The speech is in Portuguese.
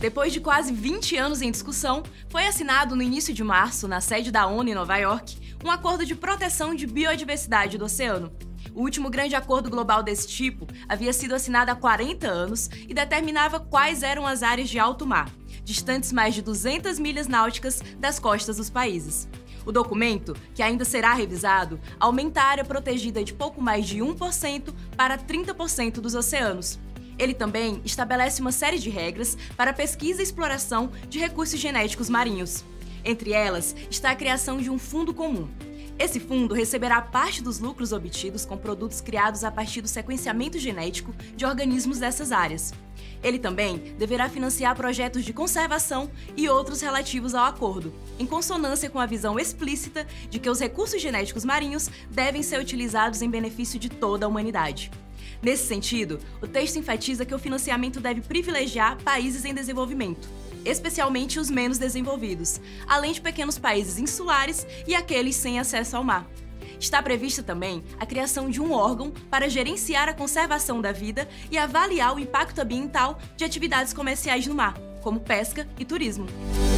Depois de quase 20 anos em discussão, foi assinado no início de março, na sede da ONU em Nova York, um acordo de proteção de biodiversidade do oceano. O último grande acordo global desse tipo havia sido assinado há 40 anos e determinava quais eram as áreas de alto mar, distantes mais de 200 milhas náuticas das costas dos países. O documento, que ainda será revisado, aumenta a área protegida de pouco mais de 1% para 30% dos oceanos. Ele também estabelece uma série de regras para a pesquisa e exploração de recursos genéticos marinhos. Entre elas está a criação de um fundo comum. Esse fundo receberá parte dos lucros obtidos com produtos criados a partir do sequenciamento genético de organismos dessas áreas. Ele também deverá financiar projetos de conservação e outros relativos ao acordo, em consonância com a visão explícita de que os recursos genéticos marinhos devem ser utilizados em benefício de toda a humanidade. Nesse sentido, o texto enfatiza que o financiamento deve privilegiar países em desenvolvimento, especialmente os menos desenvolvidos, além de pequenos países insulares e aqueles sem acesso ao mar. Está prevista também a criação de um órgão para gerenciar a conservação da vida e avaliar o impacto ambiental de atividades comerciais no mar, como pesca e turismo.